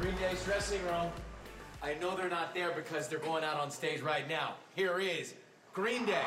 Green Day's dressing room. I know they're not there because they're going out on stage right now. Here is Green Day.